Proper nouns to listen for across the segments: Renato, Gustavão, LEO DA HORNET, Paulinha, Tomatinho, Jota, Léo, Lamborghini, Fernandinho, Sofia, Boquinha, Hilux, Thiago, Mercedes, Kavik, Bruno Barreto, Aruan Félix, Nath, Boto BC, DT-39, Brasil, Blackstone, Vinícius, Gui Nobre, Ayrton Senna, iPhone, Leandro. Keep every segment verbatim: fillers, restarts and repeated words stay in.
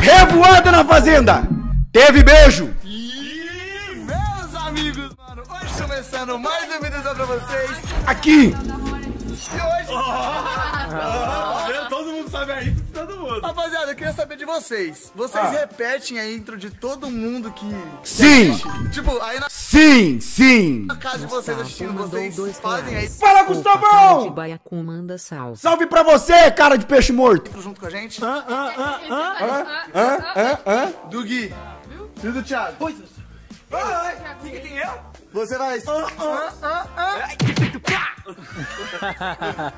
Revoada na Fazenda! Teve beijo! E meus amigos, mano, hoje começando mais um vídeo pra vocês. Aqui! E hoje... Oh, oh, oh. Todo mundo sabe a intro de todo mundo. Rapaziada, eu queria saber de vocês. Vocês ah. repetem a intro de todo mundo que... Sim! Que tipo, aí na... Sim, sim! Na casa de vocês assistindo, vocês fazem aí... Fala, Gustavão! Salve pra você, cara de peixe morto! Junto com a gente. Ah, ah, ah, ah, ah, ah, ah, ah. Do Gui. Viu? E do Thiago. Coisas. Ah, o que tem eu? Você vai... Ah, ah, ah, ah.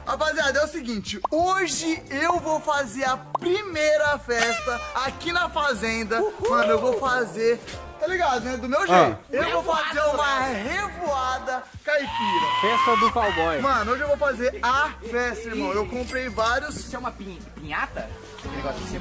Rapaziada, é o seguinte, hoje eu vou fazer a primeira festa aqui na Fazenda. Uhul. Mano, eu vou fazer, tá ligado, né? Do meu jeito. Ah. Eu revoada, vou fazer uma revoada caipira. Festa do cowboy. Mano, hoje eu vou fazer a festa, irmão. Eu comprei vários... Isso é uma pin... pinhata?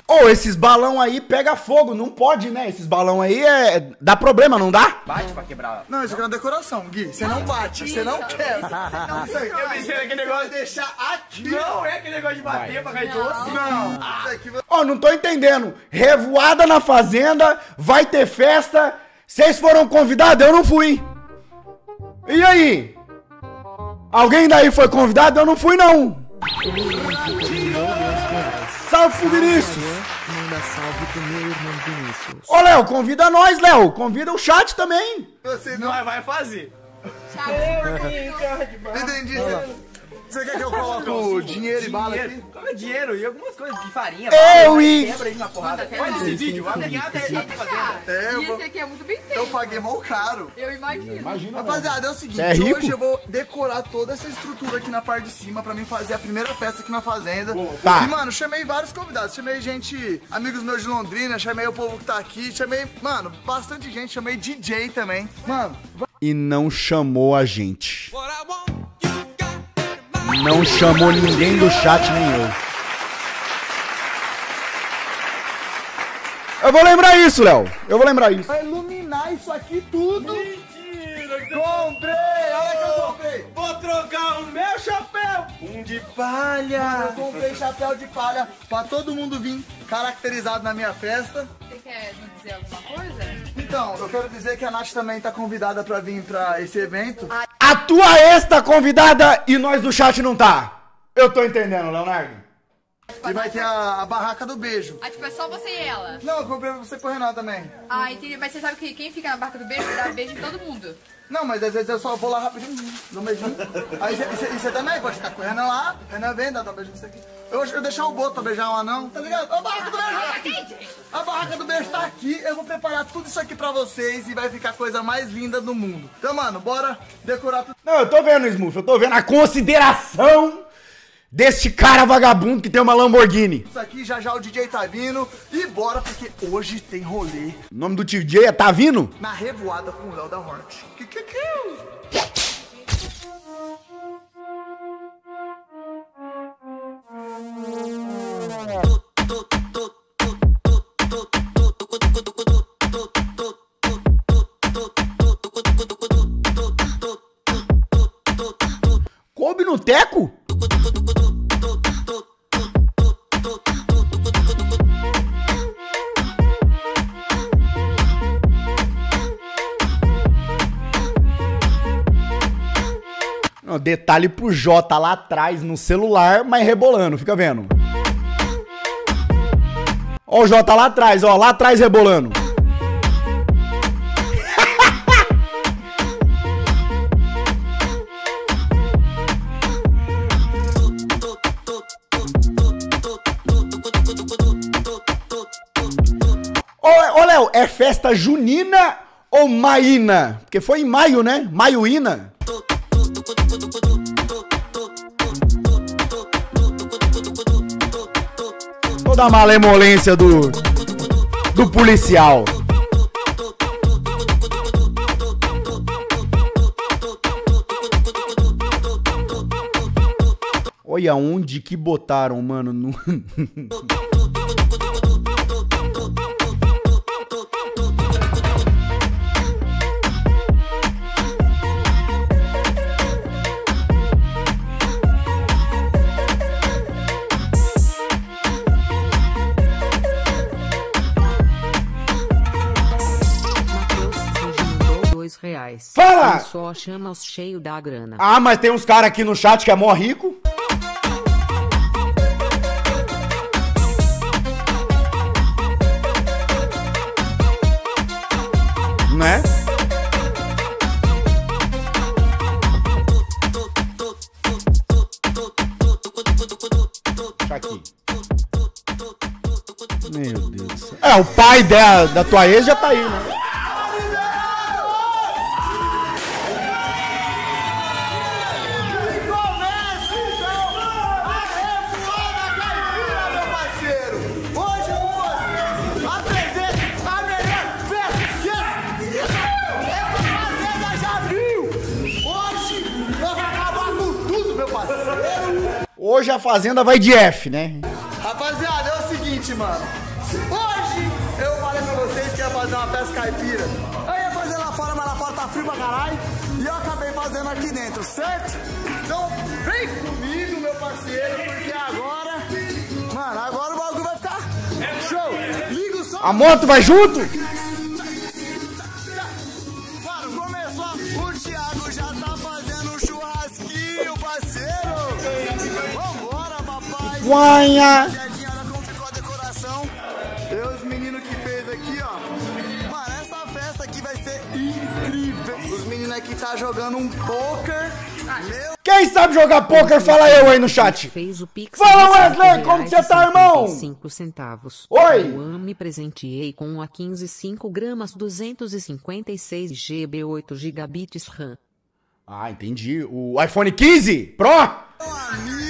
Ô, oh, esses balão aí pega fogo, não pode, né? Esses balão aí é... dá problema, não dá? Bate pra quebrar. Não, isso aqui é uma decoração, Gui. Você não bate, você não quebra. Não, isso aqui eu pensei naquele negócio de deixar aqui. Não é aquele negócio de bater pra cair doce. Não. Ó, não tô entendendo. Revoada na Fazenda, vai ter festa. Vocês foram convidados? Eu não fui. E aí? Alguém daí foi convidado? Eu não fui, não. Salve pro Vinícius! Manda salve pro meu irmão Vinícius. Ô, Léo, convida nós, Léo. Convida o chat também. Você não vai fazer. Entendi. Você quer que eu coloque o dinheiro e bala aqui? Coloca dinheiro e algumas coisas de farinha. Eu e... Olha esse vídeo. E esse aqui é muito bem feito. Eu paguei mal caro. Eu imagino. Rapaziada, é o seguinte. Hoje eu vou decorar toda essa estrutura aqui na parte de cima pra mim fazer a primeira festa aqui na Fazenda. E, mano, chamei vários convidados. Chamei gente, amigos meus de Londrina. Chamei o povo que tá aqui. Chamei, mano, bastante gente. Chamei D J também. Mano... E não chamou a gente. Não chamou ninguém do chat, nem eu. Eu vou lembrar isso, Léo. Eu vou lembrar isso. Vai iluminar isso aqui tudo. Mentira. Comprei. Olha que eu comprei. Vou trocar o meu chapéu. Um de palha. Eu comprei chapéu de palha pra todo mundo vir caracterizado na minha festa. Você quer dizer alguma coisa? Então, eu quero dizer que a Nath também tá convidada pra vir pra esse evento. A tua ex tá convidada e nós do chat não tá. Eu tô entendendo, Leonardo. E vai ter a, a barraca do beijo. Ah, tipo, é só você e ela? Não, eu comprei pra você e pro Renan também. Ah, entendi. Mas você sabe que quem fica na barraca do beijo dá beijo em todo mundo. Não, mas às vezes eu só vou lá rapidinho, dou um beijinho. Aí você também pode ficar com o Renan lá, o Renan vem, dá um beijinho nisso aqui. Eu, eu deixar o Boto pra beijar o anão, tá ligado? A barraca do beijo tá aqui! A barraca do beijo tá aqui, eu vou preparar tudo isso aqui pra vocês e vai ficar a coisa mais linda do mundo. Então, mano, bora decorar tudo. Não, eu tô vendo, Smurf, eu tô vendo a consideração deste cara vagabundo que tem uma Lamborghini. Isso aqui, já já o D J tá vindo. E bora, porque hoje tem rolê. O nome do D J é Tá Vindo? Na Revoada com o Leo da Hornet. Que que que Coube no teco? Detalhe pro Jota lá atrás no celular, mas rebolando, fica vendo. Ó o Jota lá atrás, ó, lá atrás rebolando. Ô, ô Léo, é festa junina ou maína? Porque foi em maio, né? Maioína. Toda a malemolência do do policial. Olha onde que botaram, mano, no... reais. Fala! Eu só chama os cheios da grana. Ah, mas tem uns caras aqui no chat que é mó rico. Né? Tá aqui. Meu Deus. É, o pai da, da tua ex já tá aí, né? Hoje a Fazenda vai de F, né? Rapaziada, é o seguinte, mano. Hoje eu falei pra vocês que ia fazer uma pesca caipira. Eu ia fazer lá fora, mas lá fora tá frio pra caralho. E eu acabei fazendo aqui dentro, certo? Então vem comigo, meu parceiro, porque agora... Mano, agora o bagulho vai ficar show. Liga o som... A moto vai junto? Mano, começou. O Thiago já tá fazendo um churrasquinho, parceiro. Guanha. Eu, os meninos que fez aqui, ó. Mano, essa festa aqui vai ser incrível. Os meninos aqui tá jogando um poker. Meu... Quem sabe jogar poker, fala eu aí no chat. Fez o Pix. Fala, Wesley, como você tá, irmão? cinco centavos. Oi. Eu me presenteei com a quinze vírgula cinco gramas duzentos e cinquenta e seis gigabytes oito gigabits RAM. Ah, entendi. O iPhone quinze Pro? Amigo.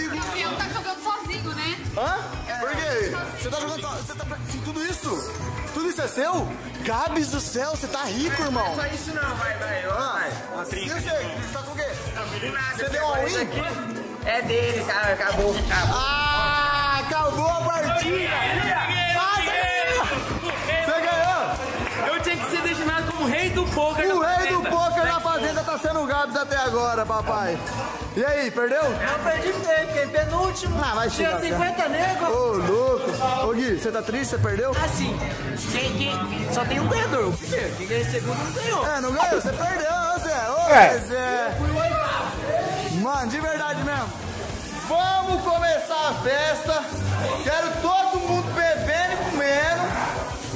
Hã? Por quê? Você tá jogando... Você tá... Tudo isso? Tudo isso é seu? Gabs do céu, você tá rico, irmão. Não é só isso não, vai, vai. Vai. Uma trinca. E você? Você tá com o quê? Não, nada. Você deu uma win? É dele, cara. Acabou. Acabou. Ah, acabou a partida. Você ganhou. Eu tinha que ser destinado como rei do poker. O rei do poker na Fazenda tá sendo o Gabs até agora, papai. E aí, perdeu? Eu perdi feio, fiquei penúltimo. Ah, vai chegar. Tinha cinquenta negros. Ô, louco. Ô, Gui, você tá triste? Você perdeu? Ah, sim. Quem, quem... Só tem um ganhador. Por quê? Quem ganha segundo não ganhou. É, não ganhou. Você perdeu, Zé. Ô, é. Zé. Fui oitavo. Mano, de verdade mesmo. Vamos começar a festa. Quero todo mundo bebendo e comendo.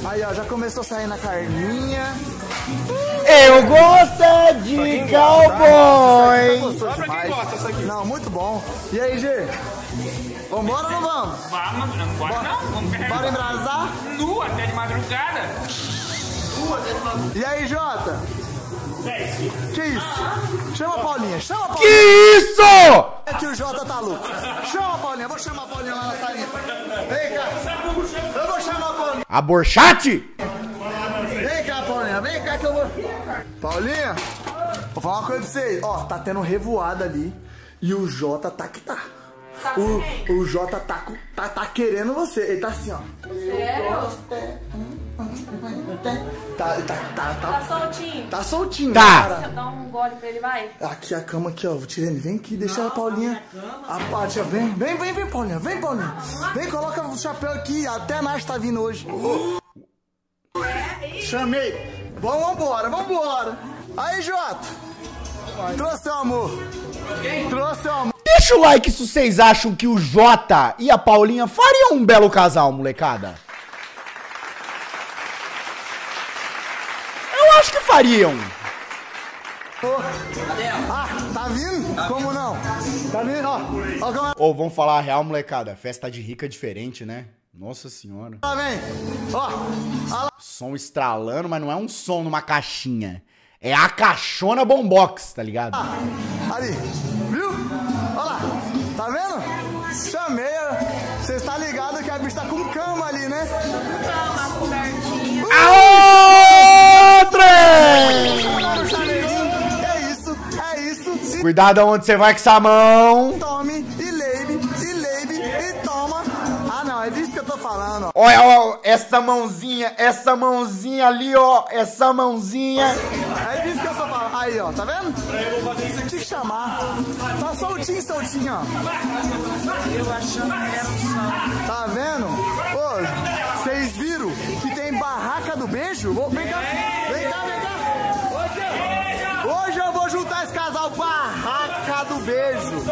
Aí, ó, já começou a sair na carninha. Eu gosto de cowboy. Só pra quem gosta isso aqui. Não, muito bom. E aí, Gê? Vambora ou não vamos? Vamos, não bora não. Vamos. Bora embrasar? Nu, até de madrugada. Nu, até de madrugada. E aí, Jota? Que isso? Chama a Paulinha, chama a Paulinha. Que isso? É que o Jota tá louco. Chama a Paulinha, vou chamar a Paulinha lá na salinha. Vem cá. Eu vou chamar a Paulinha. A Borchate? Vem cá, Paulinha, vem cá que eu vou... Paulinha, vou falar uma coisa pra vocês. Ó, tá tendo Revoada ali e o Jota tá que tá. tá o, o Jota tá, tá, tá querendo você. Ele tá assim, ó. Sério? Tá, tá, tá, tá. Tá soltinho. Tá soltinho, tá. Cara. Dá um gole pra ele, vai. Aqui a cama aqui, ó. Vou tirar ele. Vem aqui, deixa não, a Paulinha. A Pátia, vem, vem, vem, vem, Paulinha. Vem, Paulinha. Vem, coloca o chapéu aqui. Até a Nath tá vindo hoje. Uh. Chamei. Vamos embora, vamos embora. Aí, Jota. Trouxe o amor. Trouxe o amor. Deixa o like se vocês acham que o Jota e a Paulinha fariam um belo casal, molecada. Eu acho que fariam. Ah, tá vindo? Como não? Tá vindo, ó. Ou oh, vamos falar a real, molecada. Festa de rica é diferente, né? Nossa senhora. Lá vem. Ó. Som estralando, mas não é um som numa caixinha. É a caixona bombox, tá ligado? Ah, ali. Viu? Olha lá. Tá vendo? Chamei. Vocês tá ligado que a bicha tá com cama ali, né? Cama, cobertinha. Aô, trem! É isso, é isso. Cuidado aonde você vai com essa mão. Tome e leide, e leide, e toma. É disso que eu tô falando, ó. Olha, ó, essa mãozinha, essa mãozinha ali, ó. Essa mãozinha. É disso que eu tô falando. Aí, ó, tá vendo? Tem que chamar. Tá soltinho, soltinho, ó. Eu achando que era um som. Tá vendo? Ô, vocês viram que tem barraca do beijo? Vem cá, vem cá, vem cá. Hoje eu vou juntar esse casal barraca do beijo.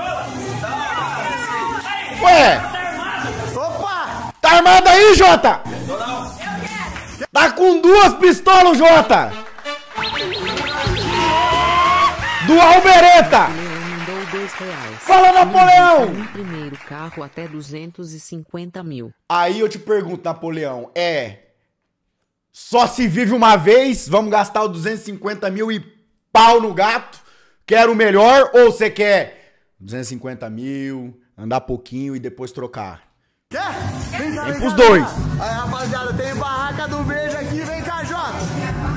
Ué! Opa! Tá armado aí, Jota? Tá com duas pistolas, Jota! Do Albereta! Fala, Napoleão! Primeiro carro até duzentos e cinquenta mil. Aí eu te pergunto, Napoleão, é... só se vive uma vez, vamos gastar os duzentos e cinquenta mil e pau no gato? Quer o melhor ou você quer duzentos e cinquenta mil, andar pouquinho e depois trocar? Quer? Vem, cá, vem, vem pros cá, dois. Aí, rapaziada, tem barraca do beijo aqui, vem cá, Jota.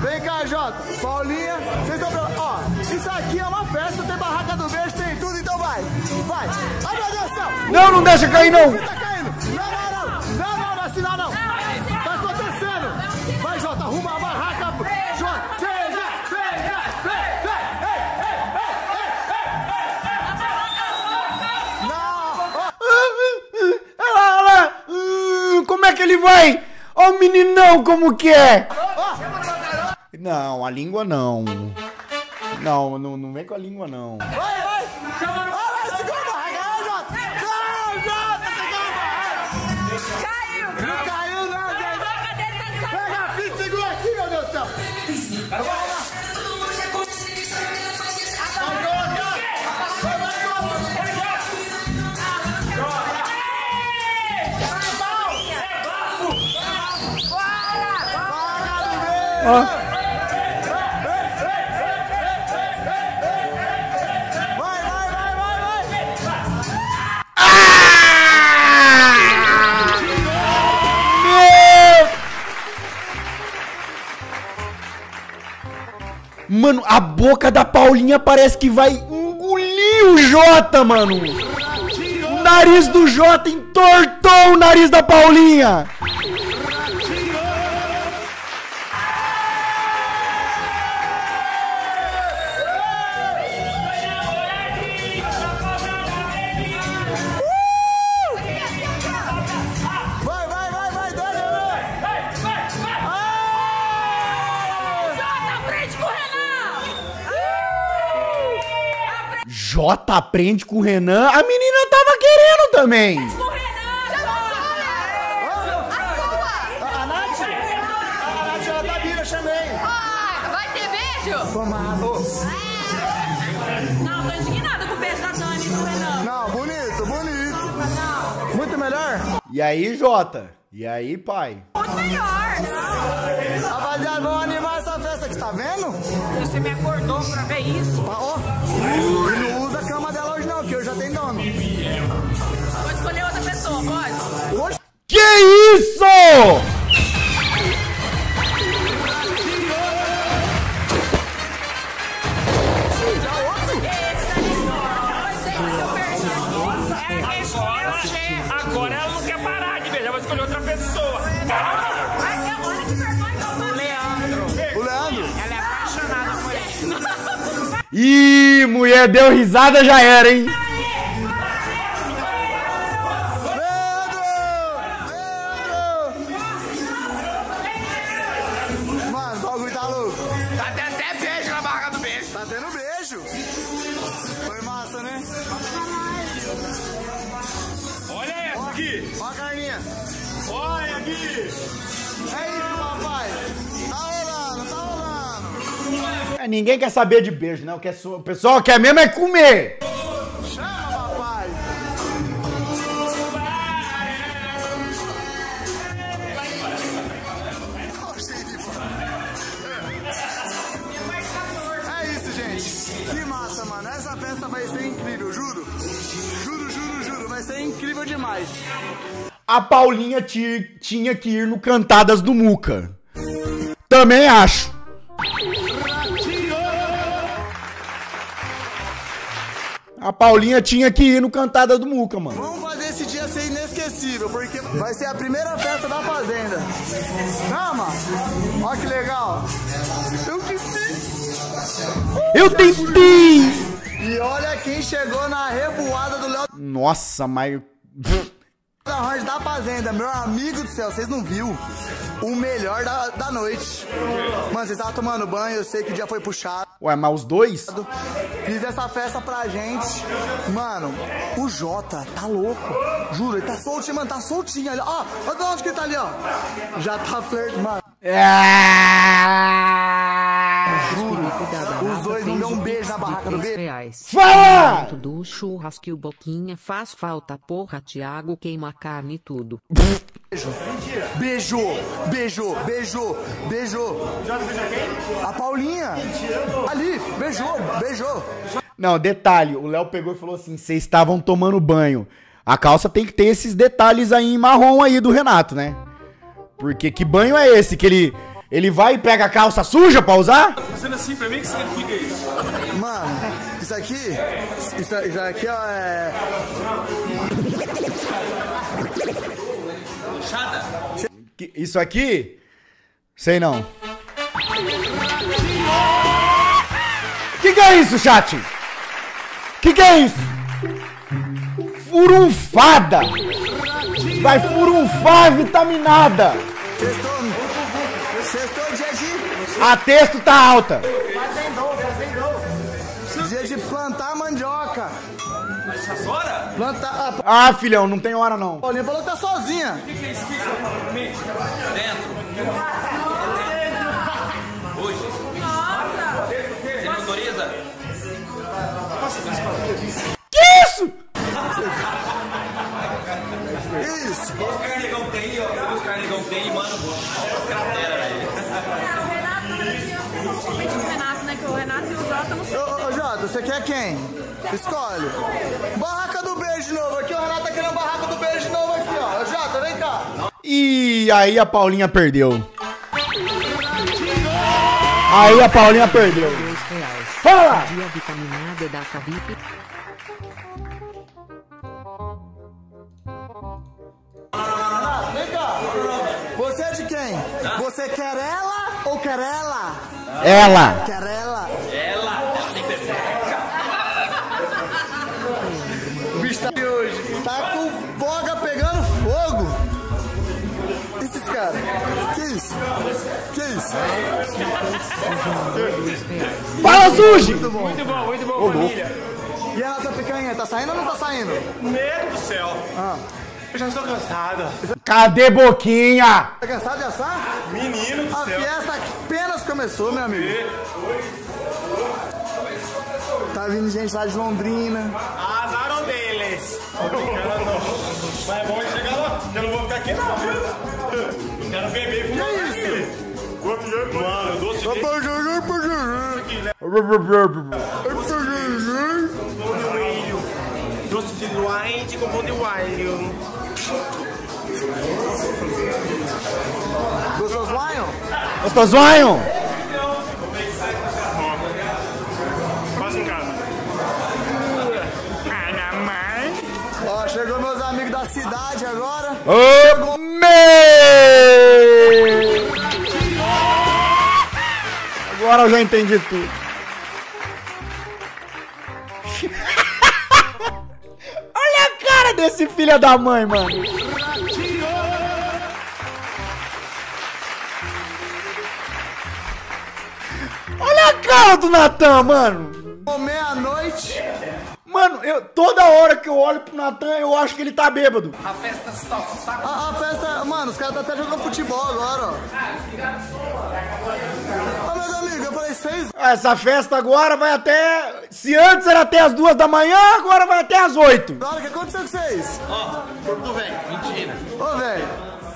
Vem cá, Jota. Paulinha, vocês estão pra... Ó, isso aqui é uma festa, tem barraca do beijo, tem tudo, então vai. Vai. Ai, meu Deus do céu. Não, não deixa cair, não. Não, não, não. Não, não, não, assim não, não. Tá acontecendo. Vai, Jota, arruma a barraca. Jota, chega, chega, chega. Ei, ei, ei, ei, ei, ei. A barraca louca. Não. Ó. Olha lá, olha lá. Como é que ele vai? Ó o meninão, como que é? Não, a língua não. Não, não, não vem com a língua, não. Vai, vai! Chama no... Olha lá, segura a barraca, Jota! Não, Jota, segura a barraca! Caiu! Não caiu, não, Jota! Pega a fita, segura aqui, meu Deus do céu! Vai, vai, vai! Vai, vai! Ó! Mano, a boca da Paulinha parece que vai engolir o Jota, mano. O nariz do Jota entortou o nariz da Paulinha. Jota aprende com o Renan. A menina tava querendo também. Aprende com o Renan. A Nath? A Nath, ela tá viva, eu chamei. Vai ter beijo? Tomado. Não, tô indignada com o beijo da Dani e do Renan. Não, bonito, bonito. Muito melhor? E aí, Jota? E aí, pai? Muito melhor. Rapaziada, vamos animar essa festa aqui, tá vendo? Você me acordou pra ver isso. Ó. Vou escolher outra pessoa, pode? Que isso? Agora ela não quer parar de beijar, vou escolher outra pessoa. Leandro. O Leandro? Ela é apaixonada por ele. Ih, mulher deu risada, já era, hein? Ninguém quer saber de beijo, né? O, que é so... o pessoal quer mesmo é comer. Chama, papai. É isso, gente. Que massa, mano. Essa festa vai ser incrível, juro. Juro, juro, juro. Vai ser incrível demais. A Paulinha tinha que ir no Cantadas do Muca. Também acho. A Paulinha tinha que ir no Cantada do Muca, mano. Vamos fazer esse dia ser inesquecível, porque vai ser a primeira festa da Fazenda. Calma! Olha que legal! Eu tentei! Eu tentei! E olha quem chegou na Revoada do Léo. Nossa, mas... da Hornet da Fazenda, meu amigo do céu, vocês não viram? o melhor da, da noite. Mano, vocês estavam tomando banho, eu sei que o dia foi puxado. Ué, mas os dois? Fiz essa festa pra gente. Mano, o Jota tá louco. Juro, ele tá soltinho, mano, tá soltinho ali. Ó, olha de onde que ele tá ali, ó. Já tá flertando, mano. Juro, os dois não dão um beijo na barraca do beijo. Fala! Do churrasco que o Boquinha faz falta, porra, Thiago queima carne e tudo. Beijo, beijo, beijo, beijo, beijo. A Paulinha, ali, beijou, beijou. Não, detalhe, o Léo pegou e falou assim, vocês estavam tomando banho. A calça tem que ter esses detalhes aí em marrom aí do Renato, né? Porque que banho é esse que ele... Ele vai e pega a calça suja pra usar? Tá fazendo assim pra mim, o que significa isso? Mano, isso aqui... Isso, isso aqui, ó, é... Isso aqui... Sei não. Que que é isso, chat? Que que é isso? Furunfada! Vai furunfar vitaminada! A texto tá alta. Fazendou, fazendou. Dia de plantar mandioca. Mas faz hora? Plantar. Ah, filhão, não tem hora não. Paulinha falou que tá sozinha. O que que é isso que você tá falando comigo? Dentro. Hoje. Nossa. Você me autoriza? Posso dar as palavras? Que isso? Que isso? Os carnegão tem aí, ó. Os carnegão tem aí, mano. Os cratera, velho. Principalmente o Renato, né? Que o Renato e o Jota não sei. Ô, Jota, você quer quem? Escolhe. Barraca do beijo de novo aqui, o Renato tá querendo a barraca do beijo de novo aqui, ó. Ô, Jota, vem cá. E aí a Paulinha perdeu. Aí a Paulinha perdeu. Fala! Renato, vem cá. Você é de quem? Você quer ela? Ou quer ela? Ela. Quer ela? Ela. Ela tem pepeca. O bicho tá de hoje. Tá com boga pegando fogo. Esses caras. Que isso? Que isso? Fala, Suji! Muito bom, muito bom, muito bom, família. E a nossa picanha, tá saindo ou não tá saindo? Meu do céu. Ah. Eu já estou cansada. Cadê Boquinha? Tá cansado de assar? Menino do céu. A fiesta apenas começou, meu amigo. Tá vindo gente lá de Londrina. Azar deles. Mas é bom chegar lá, porque eu não vou ficar aqui não. Quero beber e fumar. Mano, doce de... Doce de duende com pão de alho. Gostosonho? Gostosonho? Faz em casa. Ó, chegou meus amigos da cidade agora. Ô, meu! Agora eu já entendi tudo. Olha a cara desse filho da mãe, mano. Olha a cara do Natan, mano. Meia-noite. Mano, eu, toda hora que eu olho pro Natan, eu acho que ele tá bêbado. A festa está... está... A, a festa... Mano, os caras estão tá até jogando futebol agora, ó. Ah, meus amigos, eu falei seis... Essa festa agora vai até... Se antes era até as duas da manhã, agora vai até as oito. Olha, o que aconteceu com vocês? Ó, oh, tu vem, mentira. Ô, oh, velho.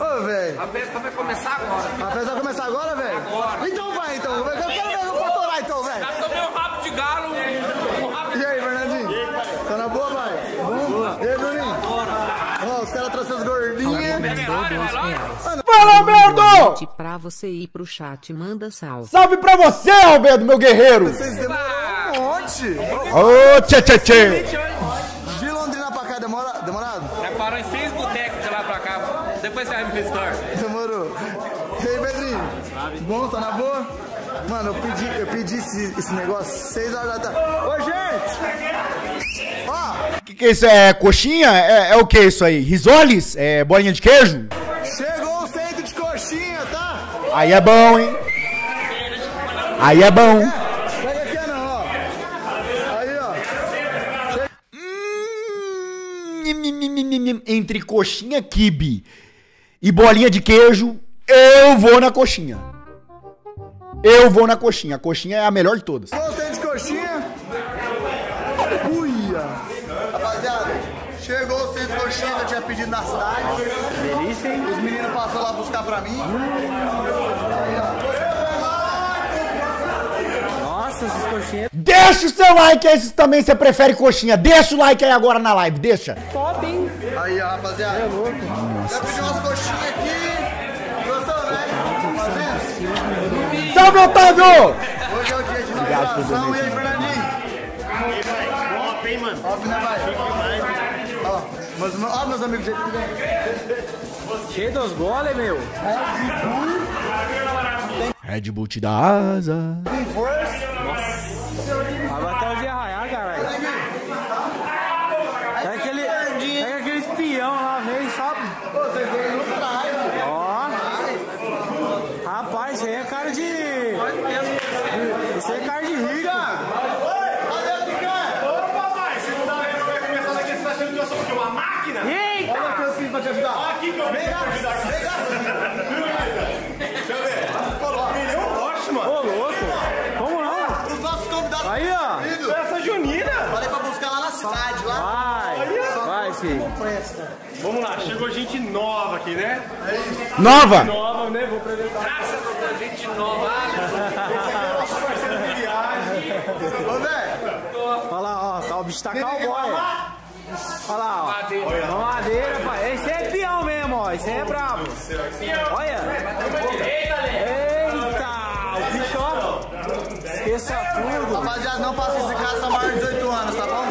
Ô, velho. A festa vai começar agora. A festa vai começar agora, velho? Agora. Então vai, então. Eu quero ver o patorar, então, velho. Já tomei um rabo de galo. Um rabo de... E aí, Fernandinho? E aí, pai? Tá na boa, pai? Boa. E aí, Bruninho? Ó, os caras trouxeram as gordinhas. Fala, Alberto! Pra você ir pro chat, manda salve. Salve pra você, Alberto, meu guerreiro. Vocês demoraram um monte. Ô, tchê, tchê, tchê. De Londrina pra cá, demorado? Já parou em seis botecos de lá pra cá, pô. Depois você vai me restaurar. Demorou. E aí, Pedrinho? Bom, tá na boa? Mano, eu pedi, eu pedi esse, esse negócio seis horas da tarde. Ô, gente! Ó! O que que é isso? É coxinha? É, é o que isso aí? Risoles? É bolinha de queijo? Chegou o centro de coxinha, tá? Aí é bom, hein? Aí é bom. Pega aqui, Ana, ó. Aí, ó. Hum, entre coxinha quibe e bolinha de queijo, eu vou na coxinha. Eu vou na coxinha. A coxinha é a melhor de todas. Gostei de coxinha? Uia. Rapaziada, chegou o centro de coxinha que eu tinha pedido na cidade. Delícia, hein? Os meninos passaram lá buscar pra mim. Nossa, essas coxinhas. Deixa o seu like aí se também você prefere coxinha. Deixa o like aí agora na live, deixa. Top, hein? Aí, rapaziada. É louco. Eu pedi umas coxinhas aqui. Gostou, velho? Salve, Otávio! Hoje é o dia de navegação. E aí, Fernandinho? Top, hein, mano? Top, né, vai? Ó, mas, ó, meus amigos, jeito que vem. Cheio dos goles, meu. Red Bull te dá asa. Tem força. Nossa. Vai bater o dia raiar, caralho. É aquele, é aquele espião lá, vem, sabe? Ó. Rapaz, isso aí é cara de... Isso aí é cara de rico. Eita! Olha o que eu fiz pra te ajudar. Olha aqui que eu fiz pra te ajudar. Deixa eu ver. Ele é um poste, mano. Ô, louco. Vamos lá. Os nossos convidados. Aí, ó. Essa junina. Falei pra buscar lá na cidade. Lá. Vai. Aí, vai, filho. Vamos lá. Chegou gente nova aqui, né? É isso. Nova? Gente nova, né? Vou apresentar. Graças a Deus, gente nova. Nosso parceiro de viagem. Ô, velho. Olha lá, ó. Tá o bicho tá cowboy. Olha lá, ó. Madeira, olha lá. Madeira, pai. Esse é peão mesmo, ó. Esse é brabo. Olha. Eita, o bicho, ó. Esqueça tudo. Rapaziada, não passa esse caça maior de dezoito anos, tá bom?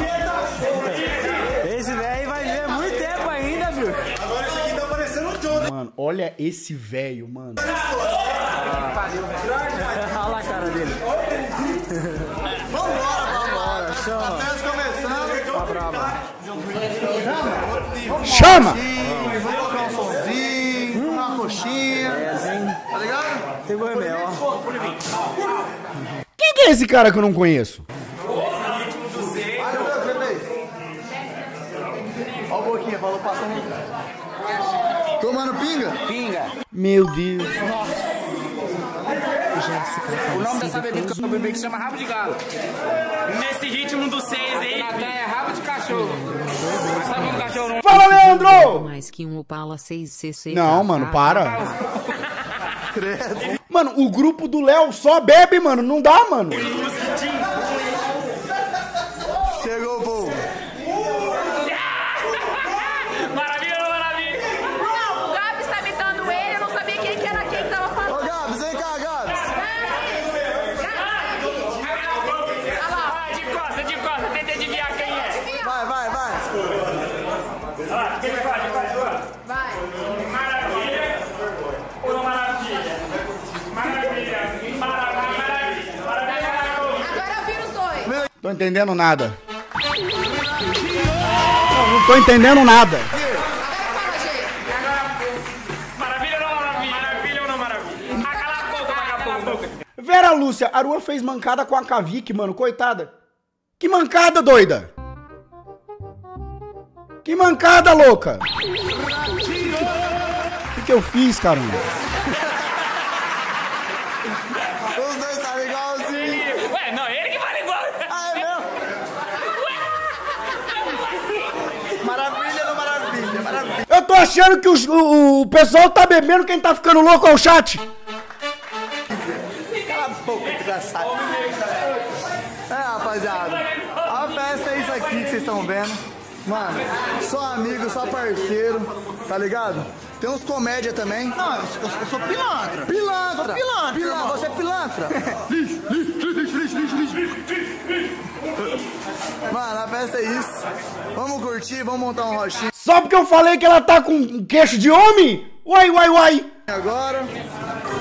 Esse velho vai viver muito tempo ainda, viu? Agora esse aqui tá parecendo tudo. Mano, olha esse velho, mano. Olha lá a cara dele. Vambora, vambora. Até começando. Tá brabo. Chama! Vou colocar um solzinho, uma coxinha. Tá ligado? Tem gourmet, ó. Quem que é esse cara que eu não conheço? Ó o Boquinha, falou passando. Tomando pinga? Pinga. Meu Deus. O nome dessa bebida que eu bebi que chama rabo de galo. Nesse ritmo do seis aí, Natan, é rabo de cachorro. Sabe um cachorro não... Fala, Leandro! Mais que um Opala seis C C. Não, mano, para. Mano, o grupo do Léo só bebe, mano. Não dá, mano. Chegou o povo. Tô entendendo nada. Não, não tô entendendo nada. Maravilha ou não maravilha? Maravilha ou não maravilha? Cala a boca, cala a boca. Vera Lúcia, Aruan fez mancada com a Kavik, mano, coitada. Que mancada, doida! Que mancada, louca! O que, que eu fiz, caramba? Os dois estavam igualzinhos. Ué, não, ele que fala igual. Ah, é mesmo? Maravilha ou maravilha? Maravilha. Eu tô achando que os, o, o pessoal tá bebendo, quem tá ficando louco é o chat. Cala a boca, desgraçado. É, rapaziada, a festa é isso aqui que vocês estão vendo. Mano, só amigo, só parceiro, tá ligado? Tem uns comédia também. Não, eu sou, eu sou pilantra. Pilantra. Sou pilantra. Pilantra. Você é pilantra. Lixo, lixo, lixo, lixo, lixo, lixo. Mano, a festa é isso. Vamos curtir, vamos montar um roxinho. Só porque eu falei que ela tá com um queixo de homem? Uai, uai, uai. Agora,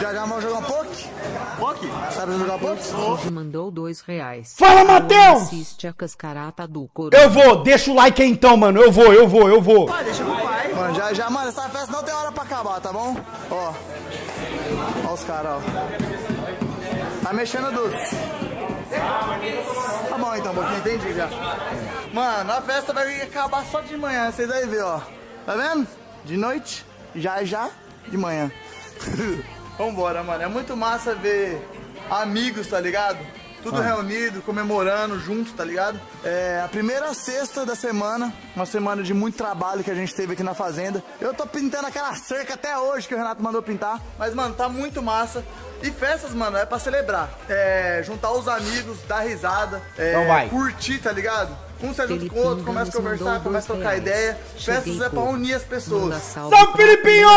já já vamos jogar um poke. Poke? Sabe jogar poke? Mandou dois reais. Fala, Matheus! Assiste a cascarata do coro. Eu vou, deixa o like aí então, mano. Eu vou, eu vou, eu vou. Pai, deixa pro pai. Mano, já, já, mano, essa festa não tem hora pra acabar, tá bom? Ó. Ó os caras, ó. Tá mexendo dos... Tá bom então, Boquinha, entendi já. Mano, a festa vai acabar só de manhã, vocês aí ver, ó. Tá vendo? De noite, já já, de manhã. Vambora, mano. É muito massa ver amigos, tá ligado? Tudo ah. reunido, comemorando, junto, tá ligado? É a primeira sexta da semana, uma semana de muito trabalho que a gente teve aqui na fazenda. Eu tô pintando aquela cerca até hoje que o Renato mandou pintar. Mas, mano, tá muito massa. E festas, mano, é pra celebrar. É, juntar os amigos, dar risada, é, então vai. curtir, tá ligado? Um se junta com o outro, começa a conversar, começa a trocar reais. ideia. Cheguei festas é pra unir as pessoas. Salve, salve, Filipinho!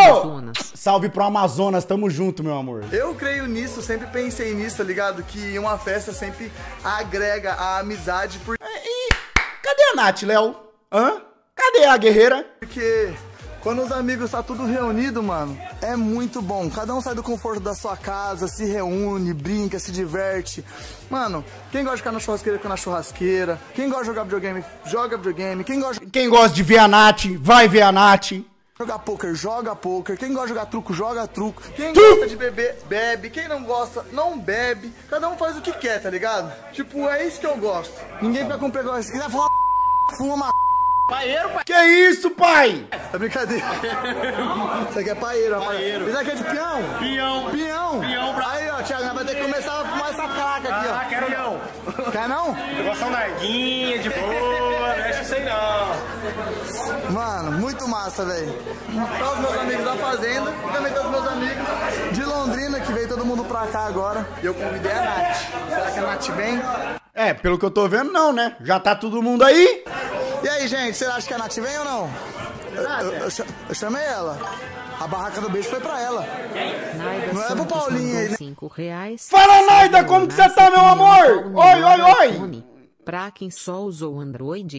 Salve pro Amazonas, tamo junto, meu amor. Eu creio nisso, sempre pensei nisso, tá ligado? Que uma festa sempre agrega a amizade. Por... E cadê a Nath, Léo? Hã? Cadê a guerreira? Porque... quando os amigos tá tudo reunido, mano, é muito bom. Cada um sai do conforto da sua casa, se reúne, brinca, se diverte. Mano, quem gosta de ficar na churrasqueira, fica na churrasqueira. Quem gosta de jogar videogame, joga videogame. Quem gosta, quem gosta de ver a Nath, vai ver a Nath. Jogar poker, joga poker. Quem gosta de jogar truco, joga truco. Quem gosta de beber, bebe. Quem não gosta, não bebe. Cada um faz o que quer, tá ligado? Tipo, é isso que eu gosto. Ninguém fica com pegou. Se quiser fumar, fuma. Paeiro, pai. Que isso, pai? É brincadeira. Isso aqui é paeiro, rapaz. Isso aqui é de peão? Peão. Peão. Peão pra... Aí, ó, Thiago, vai ter que começar a fumar essa craca aqui, ó. Ah, quero não. Quer não? Eu gosto de um narguinha, de boa, mexe sem não. Mano, muito massa, velho. Todos os meus amigos da fazenda e também todos os meus amigos de Londrina, que veio todo mundo pra cá agora. E eu convidei a Nath. Será que a Nath vem? É, pelo que eu tô vendo, não, né? Já tá todo mundo aí. E aí, gente, você acha que a Nath vem ou não? Eu, eu, eu, eu chamei ela. A barraca do beijo foi pra ela. Naida não é pro Paulinha aí, né? cinco reais. Fala, Naida, como que você tá, meu amor? Oi, oi, oi. Pra quem só usou Android.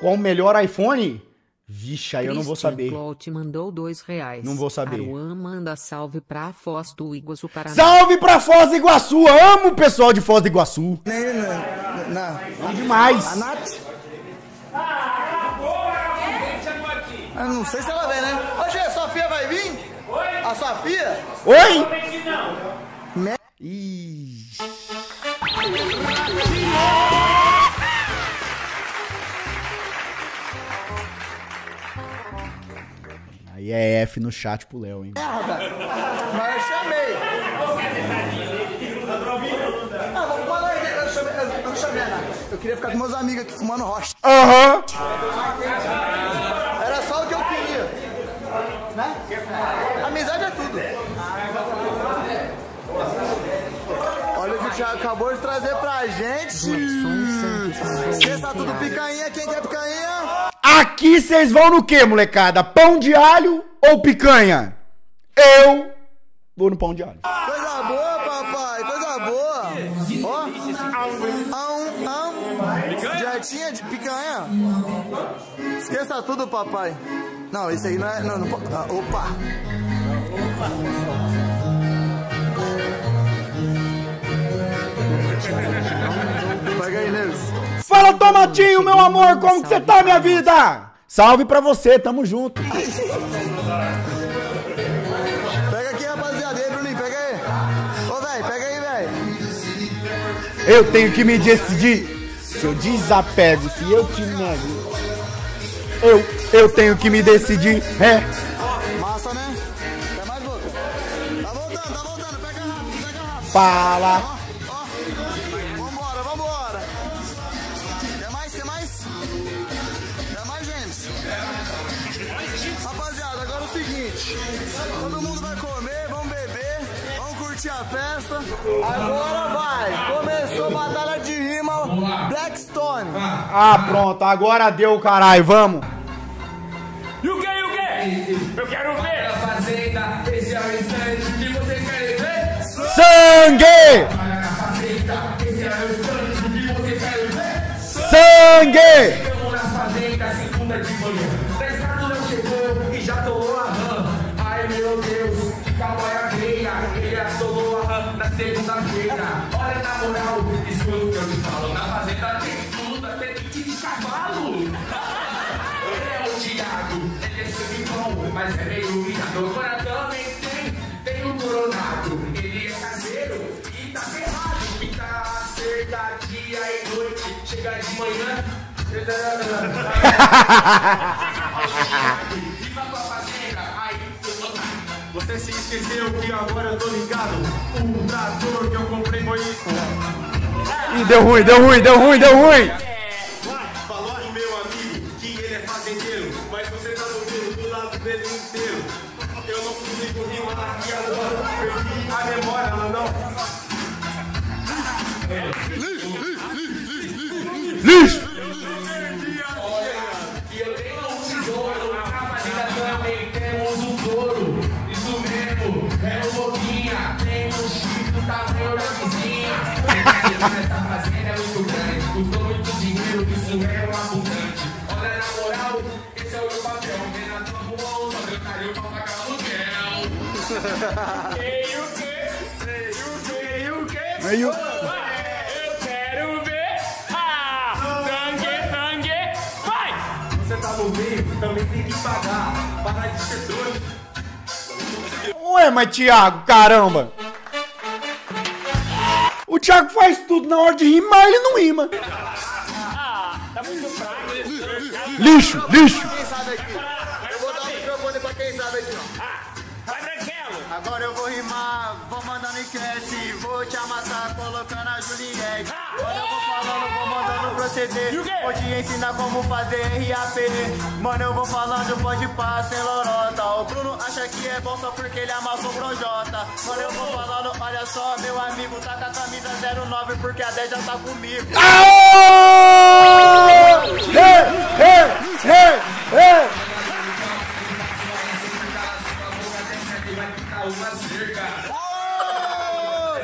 Qual o melhor iPhone? Vixe, aí eu não vou saber. Te mandou dois reais. Não vou saber. Aruan manda salve pra Foz do Iguaçu, Paraná. Salve pra Foz do Iguaçu. Amo o pessoal de Foz do Iguaçu. Não, não. Demais. A Nath... Eu não sei se ela vem, né? Hoje a Sofia vai vir? Oi? A Sofia? Oi? Não vem aqui, não. Me... Ih. Aí é F no chat pro Léo, hein? Merda! Mas eu chamei! Ah, vamos falar aí, eu chamei, eu não chamei a Nath. Eu queria ficar com meus amigos aqui fumando rocha. Aham! Uhum. Né? Amizade é tudo. Olha o que o Thiago acabou de trazer pra gente. Cê tá tudo picanha, quem quer picanha? Aqui vocês vão no que, molecada? Pão de alho ou picanha? Eu vou no pão de alho. Coisa boa, papai, coisa boa. Ó, a um, a um. Dietinha de picanha. Esqueça tudo, papai. Não, esse aí não é... Não, não, ah, opa! Pega aí, Neves. Fala, Tomatinho, meu amor! Como que você tá, minha vida? Salve pra você, tamo junto! Pega aqui, rapaziada. E aí, Bruninho, pega aí. Ô, velho, pega aí, velho. Eu tenho que me decidir. Se eu desapego, se eu te nego... Eu, eu tenho que me decidir, é. Massa, né? Quer mais boca? Tá voltando, tá voltando. Pega rápido, pega rápido. Fala. Ó, ó. Vambora, vambora. Quer mais, quer mais? Quer mais, gente? Rapaziada, agora é o seguinte. Todo mundo vai comer, vamos beber, vamos curtir a festa. Agora vai. Começou a batalha de rima Blackstone. Ah, pronto. Agora deu, caralho. Vamos. E o que, e o que? Eu quero ver! Fazenda, esse é o instante que vocês querem ver! Sangue! Fazenda, esse é o instante que vocês querem ver! Sangue! Chegamos na fazenda, segunda de manhã. Dez não chegou e já tomou a rã. Ai meu Deus, calma é a veia. Ele já tomou a rã na segunda-feira. Olha na moral, escuta o que eu te falo. Na fazenda tem tudo, até que de cavalo. Mas é meio lindo, agora também tem, tem um coronado. chegar de manhã, eu e vai pra fazenda, aí eu você se esqueceu que agora eu tô ligado. Um trator que eu comprei foi. Ih, deu ruim, deu ruim, deu ruim, deu ruim. Falou do meu amigo que ele é fazendeiro, mas você tá ouvindo do lado dele inteiro. Eu não consigo rimar e agora perdi a memória, não, não. Lixo! Essa fazenda é muito grande, custou muito dinheiro, isso é um abundante. Olha, na moral, esse é o meu papel. Renato arruma outra, meu carinho pra pagar aluguel. E o que? E o que? E o que? Eu quero ver! Ah! Sangue, sangue, vai! Você tá no meio, também tem que pagar. Para de ser doido. Ué, mas Thiago, caramba! O Thiago faz tudo, na hora de rimar, ele não rima. Ah, tá muito fraco. Lixo, lixo. Eu vou dar o microfone pra quem sabe aqui, ó. Ah, vai tranquilo. Agora eu vou rimar, vou mandando enquete, vou te amassar colocando a Juliette. Agora eu vou falando, vou mandando proceder, vou te ensinar como fazer R A P. Mano, eu vou falando, pode passar sem lorota. O Bruno acha que é bom só porque ele amassou pro Jota. Mano, eu vou falando. Olha só, meu amigo, tá com a camisa zero nove, porque a dez já tá comigo. Aô! Hey, hey, hey, hey!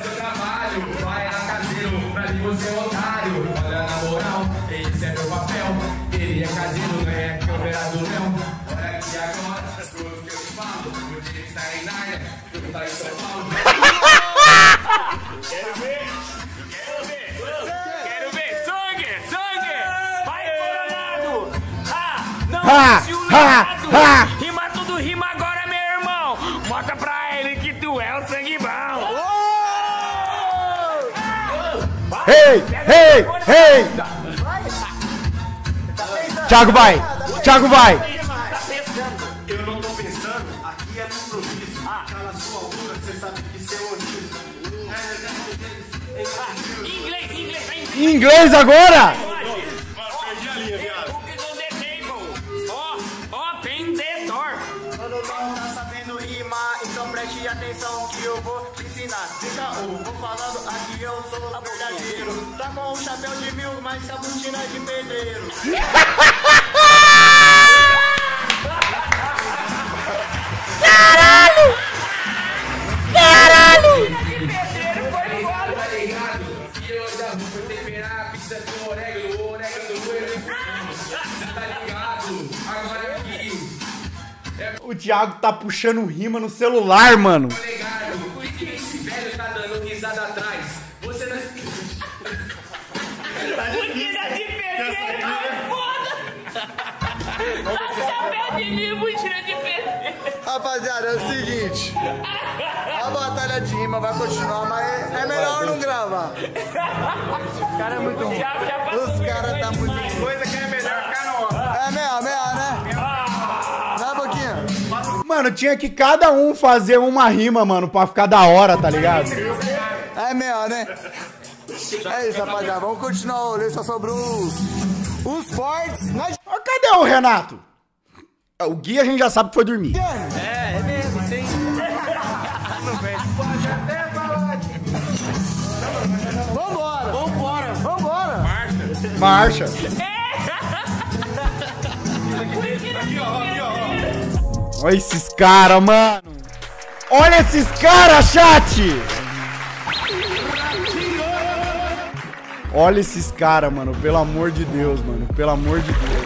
Seu trabalho vai a caseiro, pra mim você é otário. Olha, na moral, esse é meu papel. Ele é caseiro, ganha câmera do Léo. Olha aqui agora, tudo que eu te falo, o dia está em Naia, tudo tá em São Paulo. Quero ver, quero ver, quero ver, sangue, sangue, vai colorado, ah, não nasce o Leonardo, rima tudo, rima agora meu irmão, mostra pra ele que tu é o sangue bom. Ei, ei, ei, Thiago vai, Thiago vai. Em inglês agora? Open the door. Quando não tá sabendo rimar, então preste atenção que eu vou te ensinar. Fica o, vou falando aqui, eu sou verdadeiro. Tá com o chapéu de mil, mas tá botina de pedreiro. Caralho! Caralho! O Thiago tá puxando rima no celular, mano. Por que esse velho tá dando risada atrás? Você não... Botina de pedreiro, foda! Chapéu de mim, botina de pedreiro. Rapaziada, é o seguinte. A batalha de rima vai continuar, mas é melhor não gravar. O cara é muito ruim. Os caras tá muito ruim. Coisa que é melhor ficar no off. É melhor, melhor, né? Mano, tinha que cada um fazer uma rima, mano, pra ficar da hora, tá ligado? É melhor, né? É isso, rapaziada. Vamos continuar o rolê, só sobrou os... os fortes. Mas... cadê o Renato? O Gui a gente já sabe que foi dormir. É, é mesmo, sim. Pode até falar aqui. Vambora. Vambora. Vambora. Marcha. Marcha. Aqui, ó, aqui, ó. Olha esses caras, mano. Olha esses caras, chat. Olha esses caras, mano. Pelo amor de Deus, mano. Pelo amor de Deus.